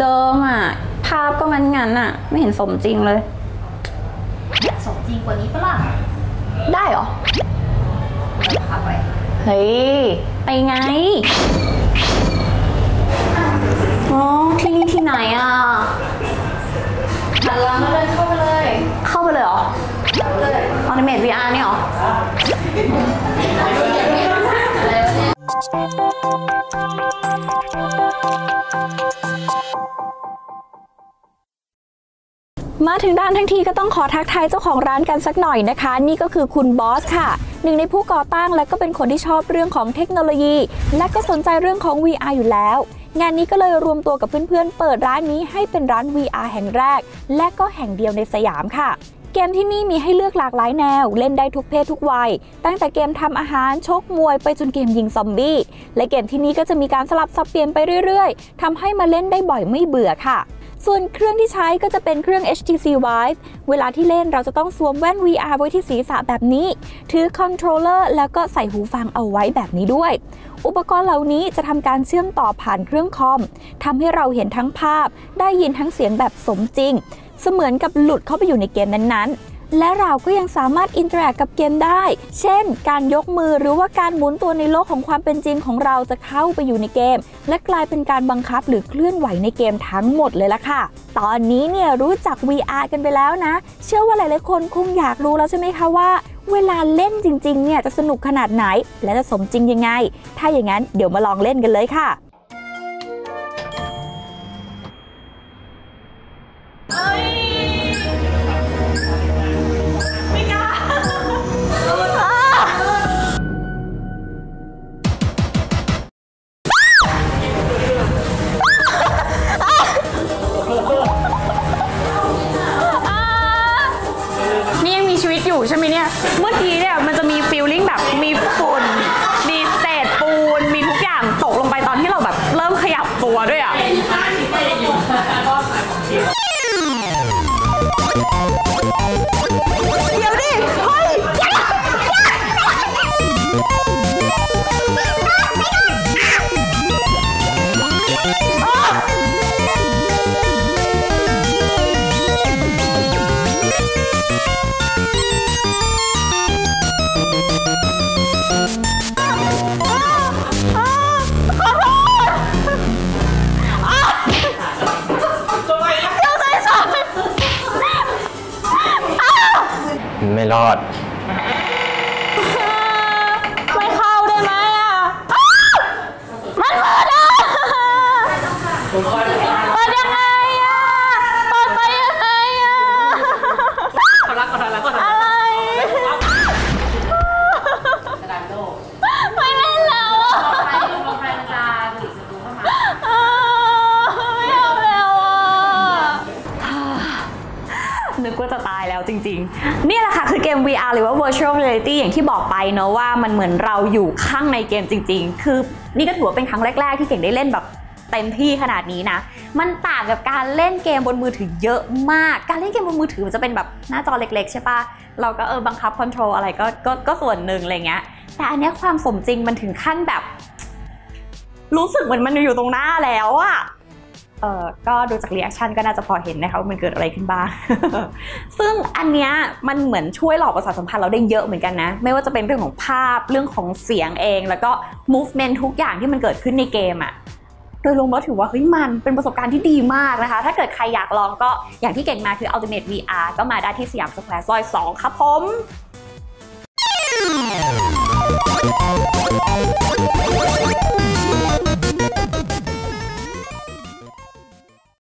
เดิมๆอ่ะภาพก็งั้นๆอ่ะไม่เห็นสมจริงเลยสมจริงกว่านี้ปะล่ะได้เหรอพาไปเฮ้ยไปไงอ๋อที่นี่ที่ไหนอ่ะหันหลังแล้วเดินเข้าไปเลยเข้าไปเลยเหรอออนิเมต VR เนี่ยเหรอมาถึงด้านทั้งทีก็ต้องขอทักทายเจ้าของร้านกันสักหน่อยนะคะนี่ก็คือคุณบอสค่ะหนึ่งในผู้ก่อตั้งและก็เป็นคนที่ชอบเรื่องของเทคโนโลยีและก็สนใจเรื่องของ VR อยู่แล้วงานนี้ก็เลยรวมตัวกับเพื่อนๆเปิดร้านนี้ให้เป็นร้าน VR แห่งแรกและก็แห่งเดียวในสยามค่ะเกมที่นี่มีให้เลือกหลากหลายแนวเล่นได้ทุกเพศทุกวัยตั้งแต่เกมทำอาหารชกมวยไปจนเกมยิงซอมบี้และเกมที่นี่ก็จะมีการสลับสับเปลี่ยนไปเรื่อยๆทำให้มาเล่นได้บ่อยไม่เบื่อค่ะส่วนเครื่องที่ใช้ก็จะเป็นเครื่อง HTC Vive เวลาที่เล่นเราจะต้องสวมแว่น VR ไว้ที่ศีรษะแบบนี้ถือคอนโทรลเลอร์แล้วก็ใส่หูฟังเอาไว้แบบนี้ด้วยอุปกรณ์เหล่านี้จะทำการเชื่อมต่อผ่านเครื่องคอมทำให้เราเห็นทั้งภาพได้ยินทั้งเสียงแบบสมจริงเสมือนกับหลุดเข้าไปอยู่ในเกมนั้นๆและเราก็ยังสามารถอินเตอร์แอคกับเกมได้เช่นการยกมือหรือว่าการหมุนตัวในโลกของความเป็นจริงของเราจะเข้าไปอยู่ในเกมและกลายเป็นการบังคับหรือเคลื่อนไหวในเกมทั้งหมดเลยล่ะค่ะตอนนี้เนี่ยรู้จัก VR กันไปแล้วนะเชื่อว่าหลายๆคนคงอยากรู้แล้วใช่ไหมคะว่าเวลาเล่นจริงๆเนี่ยจะสนุกขนาดไหนและจะสมจริงยังไงถ้าอย่างนั้นเดี๋ยวมาลองเล่นกันเลยค่ะใช่ไหมเนี่ยเมื่อกี้เนี่ยมันจะมีฟีลลิ่งแบบมีฝุ่นมีเศษปูนมีทุกอย่างตกลงไปตอนที่เราแบบเริ่มขยับตัวด้วยอ่ะเดี๋ยวดิเฮ้ยไม่รอดไม่เข้าได้ไหมอ่ะมันมืดอ่ะเปิดยังไงอ่ะเปิดไปยังไงอ่ะอะไรไม่เล่นแล้วอ่ะไม่เอาแล้วอ่ะนึกว่าจะตายแล้วจริงๆนี่แหละค่ะคือเกม VR หรือว่า Virtual Reality อย่างที่บอกไปเนอะว่ามันเหมือนเราอยู่ข้างในเกมจริงๆคือนี่ก็ถือว่าเป็นครั้งแรกๆที่เก่งได้เล่นแบบเต็มที่ขนาดนี้นะมันต่างกับการเล่นเกมบนมือถือเยอะมากการเล่นเกมบนมือถือมันจะเป็นแบบหน้าจอเล็กๆใช่ปะเราก็บังคับคอนโทรลอะไรก็ส่วนหนึ่งอะไรเงี้ยแต่อันนี้ความสมจริงมันถึงขั้นแบบรู้สึกเหมือนมันอยู่ตรงหน้าแล้วอะก็ดูจากรีแอคชั่นก็น่าจะพอเห็นนะคะว่ามันเกิดอะไรขึ้นบ้าง ซึ่งอันเนี้ยมันเหมือนช่วยหลอกประสาทสัมผัสเราได้เยอะเหมือนกันนะไม่ว่าจะเป็นเรื่องของภาพเรื่องของเสียงเองแล้วก็ movement ทุกอย่างที่มันเกิดขึ้นในเกมอะโดยรวมแล้วถือว่าเฮ้ยมันเป็นประสบการณ์ที่ดีมากนะคะถ้าเกิดใครอยากลองก็อย่างที่เก่งมาคือ Ultimate VR ก็มาได้ที่สยามสแควร์ซอย 2 ครับผม